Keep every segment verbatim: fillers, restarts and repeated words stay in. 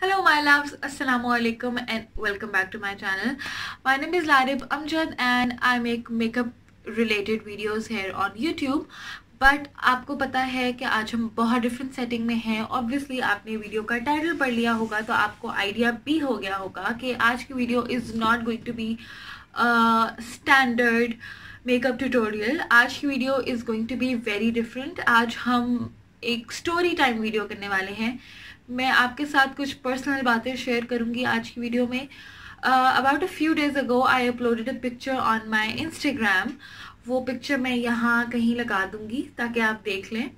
Hello my loves, assalamu alaikum and welcome back to my channel. My name is Laraib Amjad and I make makeup related videos here on YouTube. But आपको पता है कि आज हम बहुत different setting में हैं. Obviously आपने वीडियो का टाइटल पढ़ लिया होगा तो आपको आइडिया भी हो गया होगा कि आज की video is not going to be standard makeup tutorial. आज की video is going to be very different. आज हम एक स्टोरी टाइम वीडियो करने वाले हैं. मैं आपके साथ कुछ पर्सनल बातें शेयर करूँगी आज की वीडियो में. About a few days ago I uploaded a picture on my Instagram. वो पिक्चर मैं यहाँ कहीं लगा दूंगी ताकि आप देख लें.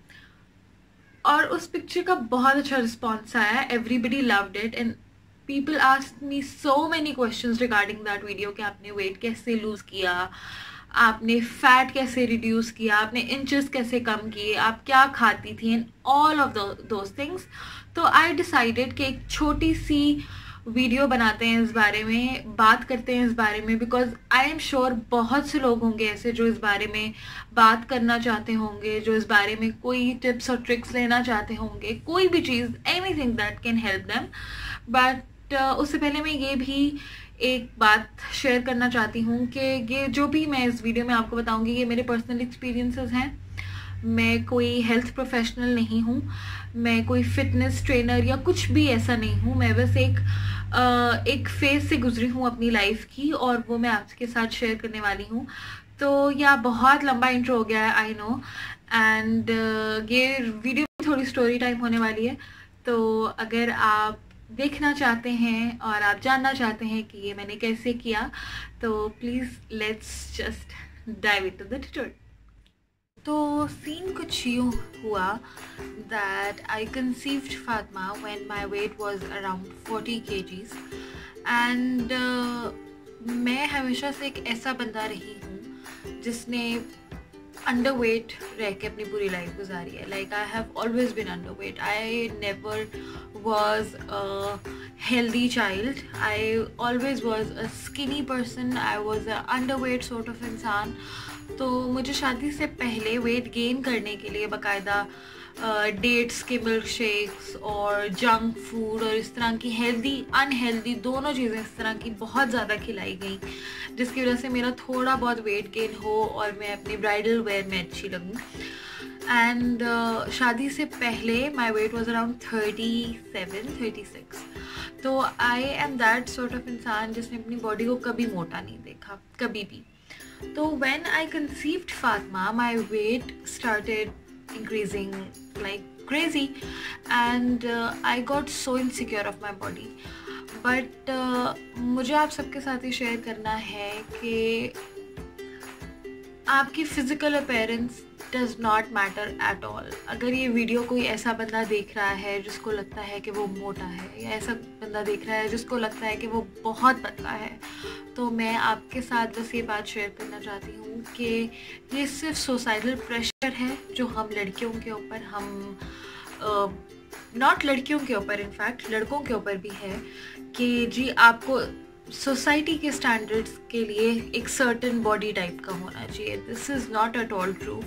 और उस पिक्चर का बहुत अच्छा रिस्पॉन्स आया. Everybody loved it and people asked me so many questions regarding that video कि आपने वेट कैसे लूज़ किया, आपने फैट कैसे रिड्यूस किया, आपने इंचेस कैसे कम किए, आप क्या खाती थी and all of those things. तो आई डिसाइडेड कि एक छोटी सी वीडियो बनाते हैं, इस बारे में बात करते हैं इस बारे में, बिकॉज आई एम श्योर बहुत से लोग होंगे ऐसे जो इस बारे में बात करना चाहते होंगे, जो इस बारे में कोई टिप्स और ट्रिक्स लेना चाहते होंगे, कोई भी चीज़, anything that can help them. But उससे पहले मैं ये भी एक बात शेयर करना चाहती हूँ कि ये जो भी मैं इस वीडियो में आपको बताऊँगी ये मेरे पर्सनल एक्सपीरियंसेस हैं. मैं कोई हेल्थ प्रोफेशनल नहीं हूँ, मैं कोई फिटनेस ट्रेनर या कुछ भी ऐसा नहीं हूँ. मैं बस एक आ, एक फेज से गुजरी हूँ अपनी लाइफ की और वो मैं आपके साथ शेयर करने वाली हूँ. तो यह बहुत लंबा इंट्रो हो गया है, आई नो, एंड ये वीडियो थोड़ी स्टोरी टाइम होने वाली है. तो अगर आप देखना चाहते हैं और आप जानना चाहते हैं कि ये मैंने कैसे किया तो please let's just dive into the tutorial. तो सीन कुछ यूँ हुआ that I conceived Fatima when my weight was around forty kgs and uh, मैं हमेशा से एक ऐसा बंदा रही हूँ जिसने underweight रह के अपनी बुरी लाइफ गुजारी है. Like I have always been underweight. I never was a healthy child. I always was a skinny person. I was an underweight sort of इंसान. तो मुझे शादी से पहले वेट गेन करने के लिए बकायदा डेट्स के मिल्क शेक्स और जंक फूड और इस तरह की हेल्दी अनहेल्दी दोनों चीज़ें इस तरह की बहुत ज़्यादा खिलाई गई जिसकी वजह से मेरा थोड़ा बहुत वेट गेन हो और मैं अपनी ब्राइडल वेयर में अच्छी लगूँ. एंड uh, शादी से पहले my weight was around thirty seven thirty six. तो I am that sort of इंसान जिसने अपनी बॉडी को कभी मोटा नहीं देखा, कभी भी. तो when I conceived Fatima, my weight started increasing like crazy and uh, I got so insecure of my body. But uh, मुझे आप सबके साथ ही शेयर करना है कि आपकी physical appearance does not matter at all. अगर ये वीडियो कोई ऐसा बंदा देख रहा है जिसको लगता है कि वो मोटा है या ऐसा बंदा देख रहा है जिसको लगता है कि वो बहुत पतला है, तो मैं आपके साथ बस ये बात शेयर करना चाहती हूँ कि ये सिर्फ सोसाइटल प्रेशर है जो हम लड़कियों के ऊपर, हम नॉट लड़कियों के ऊपर, इनफैक्ट लड़कों के ऊपर भी है कि जी आपको सोसाइटी के स्टैंडर्ड्स के लिए एक सर्टेन बॉडी टाइप का होना चाहिए. This is not at all true.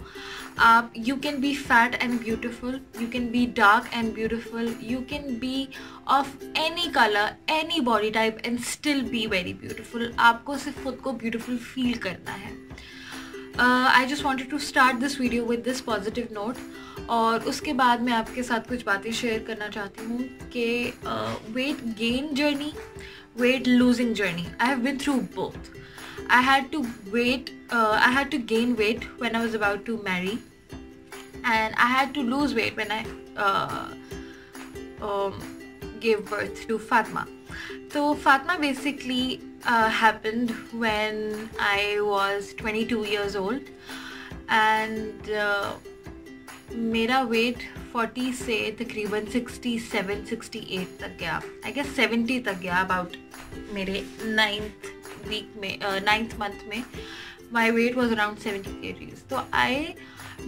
आप you can be fat and beautiful, you can be dark and beautiful, you can be of any colour any body type and still be very beautiful. आपको सिर्फ खुद को beautiful feel करना है. I just wanted to start this video with this positive note. और उसके बाद मैं आपके साथ कुछ बातें शेयर करना चाहती हूँ कि weight gain journey, weight losing journey, I have been through both. I had to weight uh, I had to gain weight when I was about to marry and I had to lose weight when I uh, um, gave birth to Fatima. So Fatima basically uh, happened when I was twenty-two years old and uh, मेरा weight forty से तकरीबन sixty seven sixty eight तक गया, I guess seventy तक गया about मेरे ninth week में, ninth month में. My weight was around seventy KGs. तो I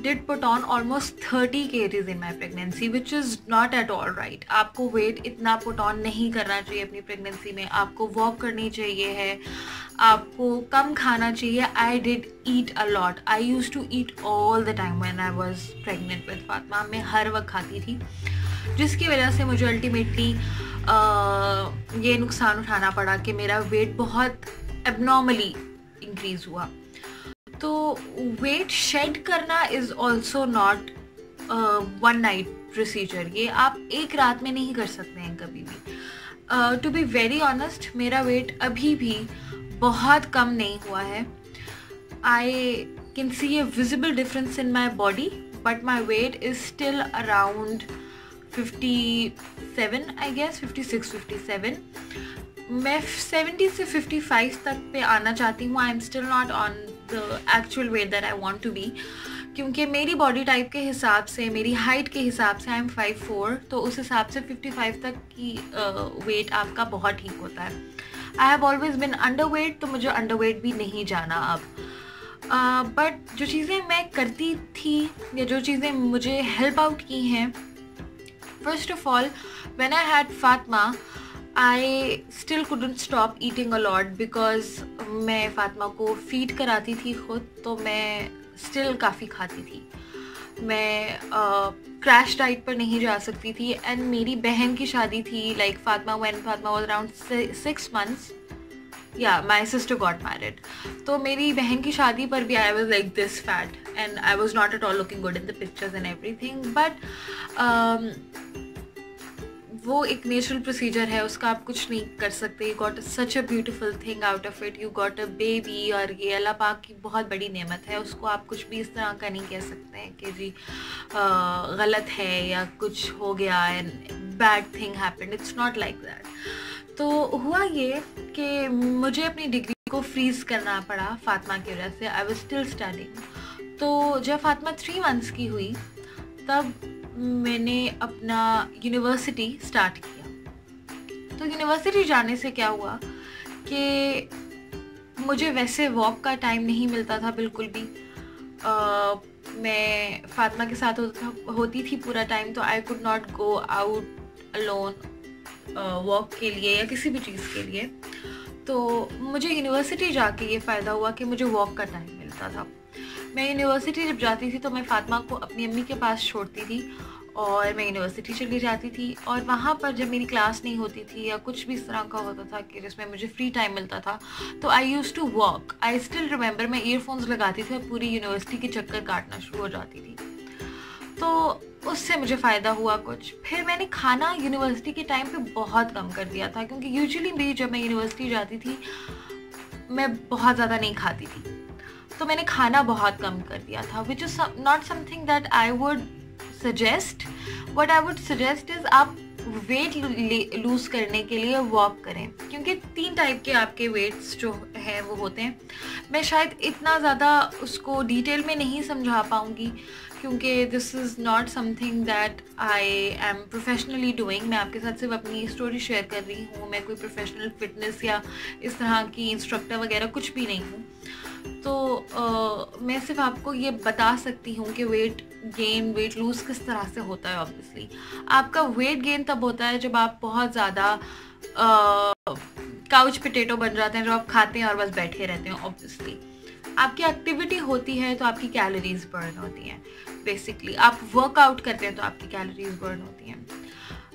did put on almost thirty KGs in my pregnancy which is not at all right. आपको weight इतना put on नहीं करना चाहिए अपनी प्रेगनेंसी में. आपको वॉक करनी चाहिए है, आपको कम खाना चाहिए. I did eat a lot. I use to eat all the time when I was pregnant with Fatima. मैं हर वक्त खाती थी जिसकी वजह से मुझे अल्टीमेटली ये नुकसान उठाना पड़ा कि मेरा वेट बहुत एबनॉर्मली इंक्रीज़ हुआ। तो वेट शेड करना is also not one night procedure, ये आप एक रात में नहीं कर सकते हैं कभी भी। टू बी वेरी ऑनेस्ट, मेरा वेट अभी भी बहुत कम नहीं हुआ है। I can see a visible difference in my body, but my weight is still around fifty seven, I guess fifty six fifty seven. मैं सेवेंटी से फिफ्टी फाइव तक पे आना चाहती हूँ। I am still not on the actual weight that I want to be, क्योंकि मेरी body type के हिसाब से, मेरी हाइट के हिसाब से आई एम फाइव फोर, तो उस हिसाब से फिफ्टी फाइव तक की वेट uh, आपका बहुत ठीक होता है। I have always been under weight, तो मुझे अंडर वेट भी नहीं जाना अब। बट uh, जो चीज़ें मैं करती थी या जो चीज़ें मुझे हेल्प आउट की हैं, First of all, when I had Fatima, I still couldn't stop eating a lot because मैं Fatima को feed कराती थी खुद, तो मैं still काफ़ी खाती थी। मैं crash diet पर नहीं जा सकती थी। And मेरी बहन की शादी थी, like Fatima, when Fatima was around six months, yeah, my sister got married. तो मेरी बहन की शादी पर भी I was like this fat and I was not at all looking good in the pictures and everything, but um, वो एक natural procedure है, उसका आप कुछ नहीं कर सकते। You got such a beautiful thing out of it, you got a baby, और ये अल्लाह पाक की बहुत बड़ी नेमत है, उसको आप कुछ भी इस तरह का नहीं कह सकते हैं कि जी uh, गलत है या कुछ हो गया and bad thing happened, it's not like that. तो हुआ ये कि मुझे अपनी डिग्री को फ्रीज़ करना पड़ा फातिमा की वजह से। I was still studying. तो जब फातिमा थ्री मंथ्स की हुई तब मैंने अपना यूनिवर्सिटी स्टार्ट किया। तो यूनिवर्सिटी जाने से क्या हुआ कि मुझे वैसे वॉक का टाइम नहीं मिलता था बिल्कुल भी। uh, मैं फातिमा के साथ होती थी पूरा टाइम, तो I could not go out alone walk के लिए या किसी भी चीज़ के लिए। तो मुझे यूनिवर्सिटी जाके ये फ़ायदा हुआ कि मुझे वॉक का टाइम मिलता था। मैं यूनिवर्सिटी जब जाती थी तो मैं फातिमा को अपनी अम्मी के पास छोड़ती थी और मैं यूनिवर्सिटी चली जाती थी, और वहाँ पर जब मेरी क्लास नहीं होती थी या कुछ भी इस तरह का होता था कि जिसमें मुझे फ्री टाइम मिलता था, तो I use to walk. I still remember, मैं ईयरफोन्स लगाती थी और पूरी यूनिवर्सिटी के चक्कर काटना शुरू हो जाती थी। तो उससे मुझे फ़ायदा हुआ कुछ। फिर मैंने खाना यूनिवर्सिटी के टाइम पे बहुत कम कर दिया था, क्योंकि यूजुअली भी जब मैं यूनिवर्सिटी जाती थी मैं बहुत ज़्यादा नहीं खाती थी, तो मैंने खाना बहुत कम कर दिया था, which is not something that I would suggest. What I would suggest is आप वेट लूज़ करने के लिए वॉक करें, क्योंकि तीन टाइप के आपके वेट्स जो हैं वो होते हैं। मैं शायद इतना ज़्यादा उसको डिटेल में नहीं समझा पाऊँगी, क्योंकि this is not something that I am professionally doing. मैं आपके साथ सिर्फ अपनी स्टोरी शेयर कर रही हूँ, मैं कोई प्रोफेशनल फिटनेस या इस तरह की इंस्ट्रक्टर वगैरह कुछ भी नहीं हूँ। तो uh, मैं सिर्फ आपको ये बता सकती हूँ कि वेट गेन, वेट लूज़ किस तरह से होता है। ऑब्वियसली आपका वेट गेन तब होता है जब आप बहुत ज़्यादा काउच पोटैटो बन जाते हैं, जब आप खाते हैं और बस बैठे रहते हैं। ऑब्वियसली आपकी एक्टिविटी होती है तो आपकी कैलोरीज बर्न होती हैं। बेसिकली आप वर्कआउट करते हैं तो आपकी कैलोरीज बर्न होती हैं।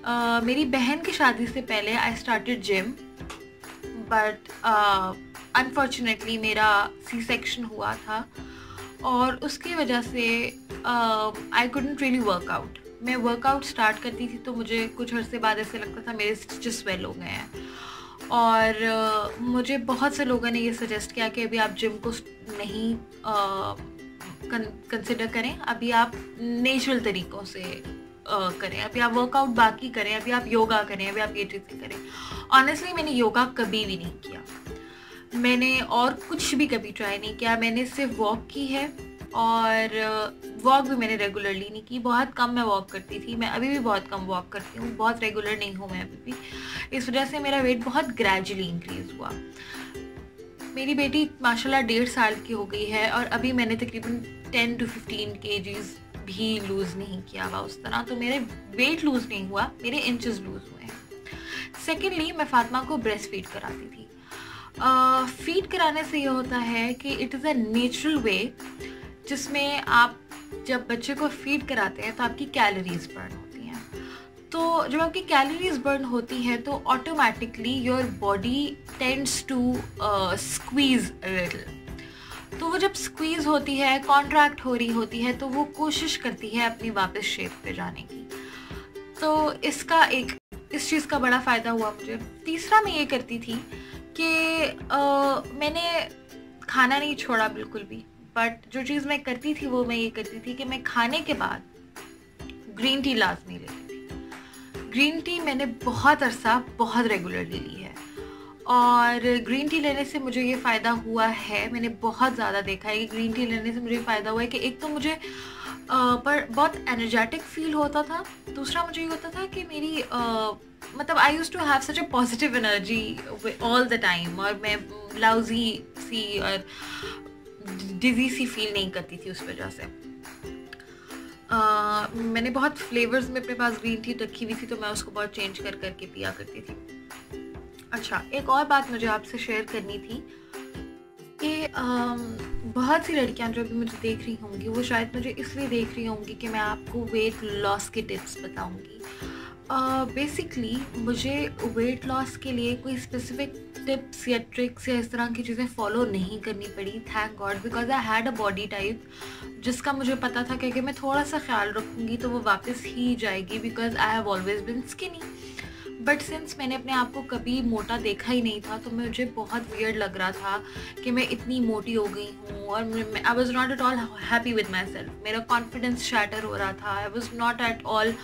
uh, मेरी बहन की शादी से पहले I started gym, but unfortunately मेरा सी सेक्शन हुआ था और उसकी वजह से आई कुडंट रियली वर्कआउट। मैं वर्कआउट स्टार्ट करती थी तो मुझे कुछ अरसे बाद ऐसे लगता था मेरे स्टिचेस स्वेल हो गए हैं, और uh, मुझे बहुत से लोगों ने ये सजेस्ट किया कि अभी आप जिम को नहीं कंसिडर uh, करें, अभी आप नेचुरल तरीक़ों से uh, करें, अभी आप वर्कआउट बाकी करें, अभी आप योगा करें, अभी आप ये चीज़ें करें। ऑनेस्टली मैंने योगा कभी भी नहीं किया, मैंने और कुछ भी कभी ट्राई नहीं किया। मैंने सिर्फ वॉक की है, और वॉक भी मैंने रेगुलरली नहीं की। बहुत कम मैं वॉक करती थी, मैं अभी भी बहुत कम वॉक करती हूँ, बहुत रेगुलर नहीं हूँ मैं अभी भी। इस वजह से मेरा वेट बहुत ग्रेजुअली इंक्रीज़ हुआ। मेरी बेटी माशाल्लाह डेढ़ साल की हो गई है और अभी मैंने तकरीबन टेन टू फिफ्टीन केजीज़ भी लूज़ नहीं किया हुआ उस तरह, तो मेरे वेट लूज़ नहीं हुआ, मेरे इंचज़ लूज़ हुए हैं। सेकेंडली, मैं फातिमा को ब्रेस्ट फीड कराती थी। फीड uh, कराने से ये होता है कि it is a natural way, जिसमें आप जब बच्चे को फीड कराते हैं तो आपकी कैलोरीज बर्न होती हैं। तो तो जब आपकी कैलोरीज बर्न होती है तो automatically your body tends to squeeze little, तो वो जब स्क्वीज़ होती है, कॉन्ट्रैक्ट हो रही होती है, तो वो कोशिश करती है अपनी वापस शेप पे जाने की। तो इसका एक इस चीज़ का बड़ा फ़ायदा हुआ मुझे। तीसरा मैं ये करती थी कि आ, मैंने खाना नहीं छोड़ा बिल्कुल भी, बट जो चीज़ मैं करती थी वो मैं ये करती थी कि मैं खाने के बाद ग्रीन टी लाजमी लेती थी। ग्रीन टी मैंने बहुत अरसा बहुत रेगुलरली ली है, और ग्रीन टी लेने से मुझे ये फ़ायदा हुआ है, मैंने बहुत ज़्यादा देखा है कि ग्रीन टी लेने से मुझे फ़ायदा हुआ है कि एक तो मुझे आ, पर बहुत एनर्जेटिक फील होता था, दूसरा मुझे ये होता था कि मेरी आ, मतलब I use to have such a positive energy all the time, और मैं लाउजी सी और डिजी सी फील नहीं करती थी उस वजह से। आ, मैंने बहुत फ्लेवर्स में अपने पास ग्रीन टी रखी हुई थी, तो मैं उसको बहुत चेंज कर करके पिया करती थी। अच्छा, एक और बात मुझे आपसे शेयर करनी थी कि बहुत सी लड़कियां जो भी मुझे देख रही होंगी वो शायद मुझे इसलिए देख रही होंगी कि मैं आपको वेट लॉस के टिप्स बताऊंगी। बेसिकली मुझे वेट लॉस के लिए कोई स्पेसिफिक टिप्स या ट्रिक्स या इस तरह की चीज़ें फॉलो नहीं करनी पड़ी, thank God, because I had a body type जिसका मुझे पता था कि अगर मैं थोड़ा सा ख्याल रखूँगी तो वो वापस ही जाएगी, because I have always been skinny. But since मैंने अपने आप को कभी मोटा देखा ही नहीं था, तो मुझे बहुत वियर्ड लग रहा था कि मैं इतनी मोटी हो गई हूँ, और I was not at all happy with myself. मेरा कॉन्फिडेंस शैटर हो रहा था, I was not at all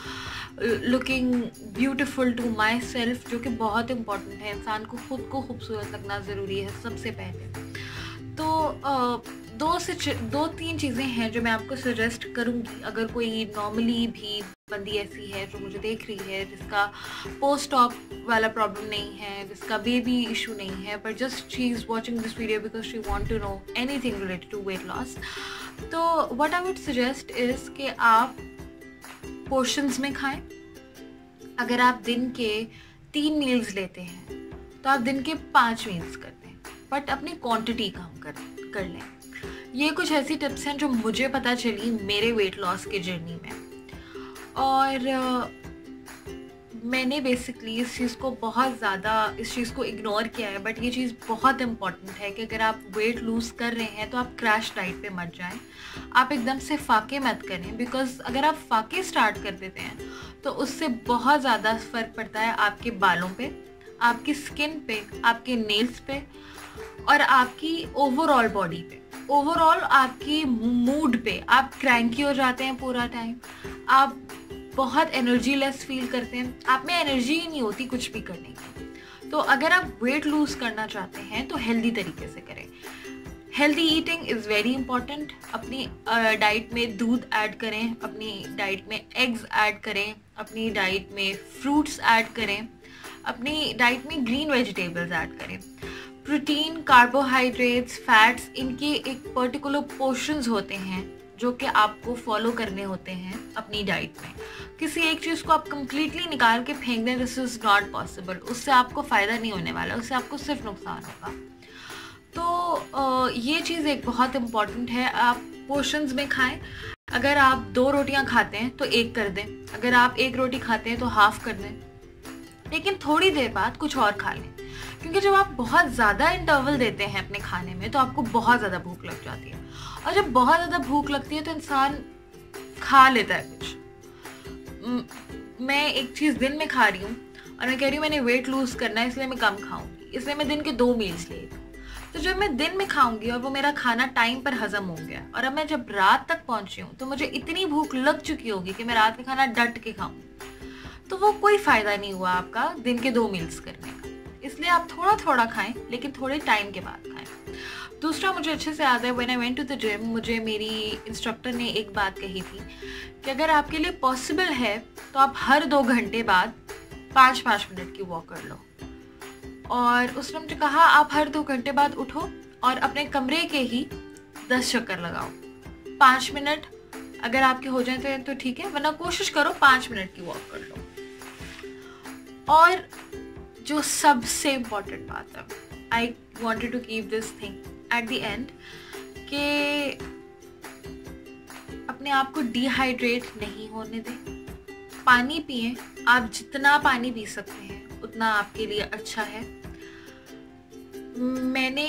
looking beautiful to myself, जो कि बहुत इम्पॉर्टेंट है, इंसान को ख़ुद को खूबसूरत लगना ज़रूरी है सबसे पहले। तो uh, दो से दो तीन चीज़ें हैं जो मैं आपको सजेस्ट करूँगी, अगर कोई नॉर्मली भी बंदी ऐसी है जो मुझे देख रही है जिसका पोस्ट ऑप वाला प्रॉब्लम नहीं है, जिसका बेबी इशू नहीं है, but just she is watching this video because she want to know any thing related to weight loss. तो what I would suggest is कि आप पोर्शंस में खाएँ। अगर आप दिन के तीन मील्स लेते हैं तो आप दिन के पाँच मील्स कर दें, बट अपनी क्वान्टिटी कम कर कर लें। ये कुछ ऐसी टिप्स हैं जो मुझे पता चली मेरे वेट लॉस के जर्नी में, और uh, मैंने बेसिकली इस चीज़ को बहुत ज़्यादा इस चीज़ को इग्नोर किया है, बट ये चीज़ बहुत इम्पॉर्टेंट है कि अगर आप वेट लूज़ कर रहे हैं तो आप क्रैश डाइट पे मत जाएं, आप एकदम से फाके मत करें, बिकॉज़ अगर आप फाके स्टार्ट कर देते हैं तो उससे बहुत ज़्यादा फ़र्क पड़ता है आपके बालों पर, आपकी स्किन पे, आपके नेल्स पे, और आपकी ओवरऑल बॉडी पे, ओवरऑल आपकी मूड पे। आप क्रैंकी हो जाते हैं पूरा टाइम, आप बहुत एनर्जी लेस फील करते हैं, आप में एनर्जी ही नहीं होती कुछ भी करने की। तो अगर आप वेट लूज़ करना चाहते हैं तो हेल्दी तरीके से करें। Healthy eating is very important. अपनी डाइट uh, में दूध ऐड करें, अपनी डाइट में एग्स ऐड करें, अपनी डाइट में फ्रूट्स ऐड करें, अपनी डाइट में ग्रीन वेजिटेबल्स ऐड करें। प्रोटीन, कार्बोहाइड्रेट्स, फैट्स, इनके एक पर्टिकुलर पोर्शंस होते हैं जो कि आपको फॉलो करने होते हैं अपनी डाइट में। किसी एक चीज़ को आप कम्प्लीटली निकाल के फेंक दें, दिस इज़ नॉट पॉसिबल, उससे आपको फ़ायदा नहीं होने वाला, उससे आपको सिर्फ नुकसान होगा। तो ये चीज़ एक बहुत इम्पॉर्टेंट है, आप पोर्शंस में खाएं। अगर आप दो रोटियां खाते हैं तो एक कर दें, अगर आप एक रोटी खाते हैं तो हाफ़ कर दें, लेकिन थोड़ी देर बाद कुछ और खा लें, क्योंकि जब आप बहुत ज़्यादा इंटरवल देते हैं अपने खाने में तो आपको बहुत ज़्यादा भूख लग जाती है, और जब बहुत ज़्यादा भूख लगती है तो इंसान खा लेता है कुछ। मैं एक चीज़ दिन में खा रही हूँ और मैं कह रही हूँ मैंने वेट लूज़ करना है इसलिए मैं कम खाऊंगी, इसलिए मैं दिन के दो मील्स ले रही हूँ। तो जब मैं दिन में खाऊंगी और वो मेरा खाना टाइम पर हज़म हो गया, और अब मैं जब रात तक पहुँची हूँ तो मुझे इतनी भूख लग चुकी होगी कि मैं रात में खाना डट के खाऊँगी, तो वो कोई फ़ायदा नहीं हुआ आपका दिन के दो मील्स करने का। इसलिए आप थोड़ा थोड़ा खाएं, लेकिन थोड़े टाइम के बाद खाएं। दूसरा मुझे अच्छे से याद है, when I went to the gym मुझे मेरी इंस्ट्रक्टर ने एक बात कही थी कि अगर आपके लिए पॉसिबल है तो आप हर दो घंटे बाद पाँच पाँच मिनट की वॉक कर लो। और उसने मुझे कहा आप हर दो घंटे बाद उठो और अपने कमरे के ही दस चक्कर लगाओ, पाँच मिनट अगर आपके हो जाते हैं तो ठीक है, वरना कोशिश करो पाँच मिनट की वॉक कर लो। और जो सबसे इम्पॉर्टेंट बात है, I wanted to keep this thing at the end, कि अपने आप को डिहाइड्रेट नहीं होने दें, पानी पिएं, आप जितना पानी पी सकते हैं उतना आपके लिए अच्छा है। मैंने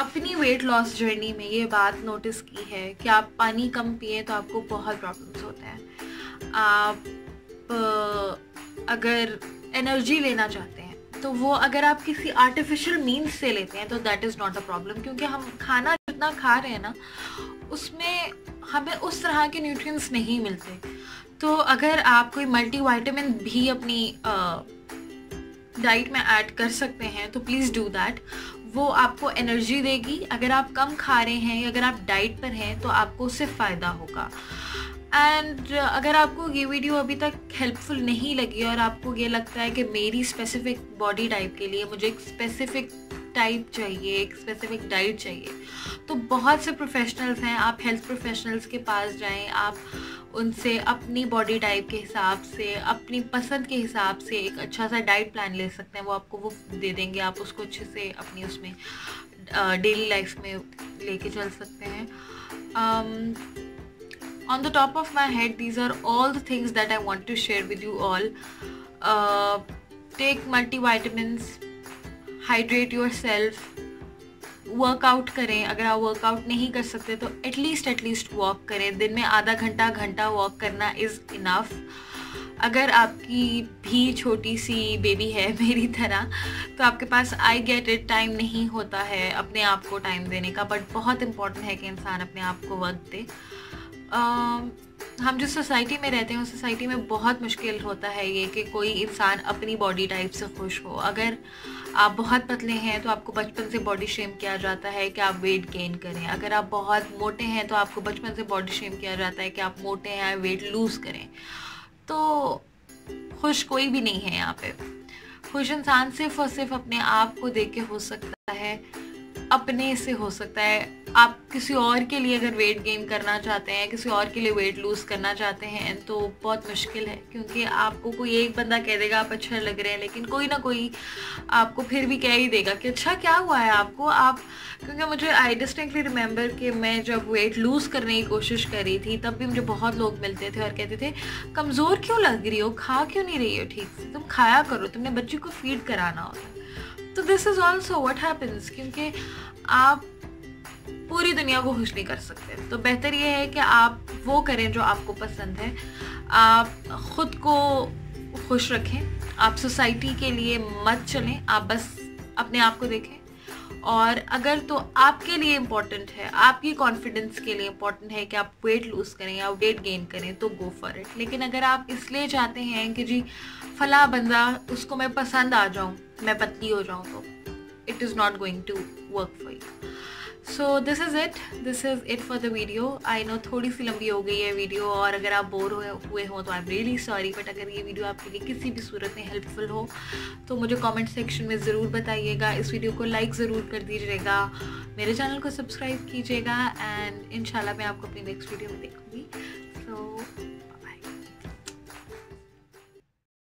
अपनी वेट लॉस जर्नी में ये बात नोटिस की है कि आप पानी कम पिए तो आपको बहुत प्रॉब्लम्स होते हैं। आप अगर एनर्जी लेना चाहते हैं तो वो अगर आप किसी आर्टिफिशियल मीन्स से लेते हैं तो that is not a problem, क्योंकि हम खाना जितना खा रहे हैं ना उसमें हमें उस तरह के न्यूट्रिएंट्स नहीं मिलते। तो अगर आप कोई मल्टीविटामिन भी अपनी डाइट में ऐड कर सकते हैं तो प्लीज़ डू दैट, वो आपको एनर्जी देगी। अगर आप कम खा रहे हैं या अगर आप डाइट पर हैं तो आपको उससे फ़ायदा होगा। एंड अगर आपको ये वीडियो अभी तक हेल्पफुल नहीं लगी और आपको ये लगता है कि मेरी स्पेसिफिक बॉडी टाइप के लिए मुझे एक स्पेसिफिक टाइप चाहिए, एक स्पेसिफिक डाइट चाहिए, तो बहुत से प्रोफेशनल्स हैं, आप हेल्थ प्रोफेशनल्स के पास जाएं, आप उनसे अपनी बॉडी टाइप के हिसाब से, अपनी पसंद के हिसाब से एक अच्छा सा डाइट प्लान ले सकते हैं। वो आपको वो दे देंगे, आप उसको अच्छे से अपनी उसमें डेली लाइफ में लेके चल सकते हैं। On the top of my head these are all the things that I want to share with you all. Take multivitamins, hydrate yourself, workout करें। अगर आप वर्कआउट नहीं कर सकते तो एटलीस्ट एटलीस्ट वॉक करें। दिन में आधा घंटा घंटा वॉक करना इज़ इनफ। अगर आपकी भी छोटी सी बेबी है मेरी तरह तो आपके पास आई गेट इट टाइम नहीं होता है अपने आप को टाइम देने का, बट बहुत इम्पॉर्टेंट है कि इंसान अपने आप को वक्त दे। uh, हम जिस सोसाइटी में रहते हैं उस सोसाइटी में बहुत मुश्किल होता है ये कि कोई इंसान अपनी बॉडी टाइप से खुश हो। अगर आप बहुत पतले हैं तो आपको बचपन से बॉडी शेम किया जाता है कि आप वेट गेन करें। अगर आप बहुत मोटे हैं तो आपको बचपन से बॉडी शेम किया जाता है कि आप मोटे हैं, वेट लूज़ करें। तो खुश कोई भी नहीं है यहाँ पे। खुश इंसान सिर्फ और सिर्फ अपने आप को देख के हो सकता है, अपने से हो सकता है। आप किसी और के लिए अगर वेट गेन करना चाहते हैं, किसी और के लिए वेट लूज़ करना चाहते हैं तो बहुत मुश्किल है, क्योंकि आपको कोई एक बंदा कह देगा आप अच्छा लग रहे हैं, लेकिन कोई ना कोई आपको फिर भी कह ही देगा कि अच्छा क्या हुआ है आपको आप क्योंकि मुझे आई डिस्टिंक्टली रिमेंबर कि मैं जब वेट लूज़ करने की कोशिश कर रही थी तब भी मुझे बहुत लोग मिलते थे और कहते थे कमज़ोर क्यों लग रही हो, खा क्यों नहीं रही हो ठीक से, तुम खाया करो, तुमने बच्ची को फीड कराना होता है। तो this is also what happens, क्योंकि आप पूरी दुनिया को खुश नहीं कर सकते। तो बेहतर ये है कि आप वो करें जो आपको पसंद है, आप ख़ुद को खुश रखें, आप सोसाइटी के लिए मत चलें, आप बस अपने आप को देखें। और अगर तो आपके लिए इम्पॉर्टेंट है, आपकी कॉन्फिडेंस के लिए इम्पॉर्टेंट है कि आप वेट लूज़ करें या वेट गेन करें तो गो फॉर इट। लेकिन अगर आप इसलिए चाहते हैं कि जी फला बंदा उसको मैं पसंद आ जाऊँ, मैं पतली हो जाऊँ, तो it is not going to work for you. So this is it this is it for the video. I know थोड़ी सी लंबी हो गई है वीडियो, और अगर आप बोर हुए हो तो I am really sorry, but अगर ये वीडियो आपके लिए किसी भी सूरत में हेल्पफुल हो तो मुझे कमेंट सेक्शन में ज़रूर बताइएगा। इस वीडियो को लाइक ज़रूर कर दीजिएगा, मेरे चैनल को सब्सक्राइब कीजिएगा, एंड इंशाल्लाह मैं आपको अपनी नेक्स्ट वीडियो में देखूँ।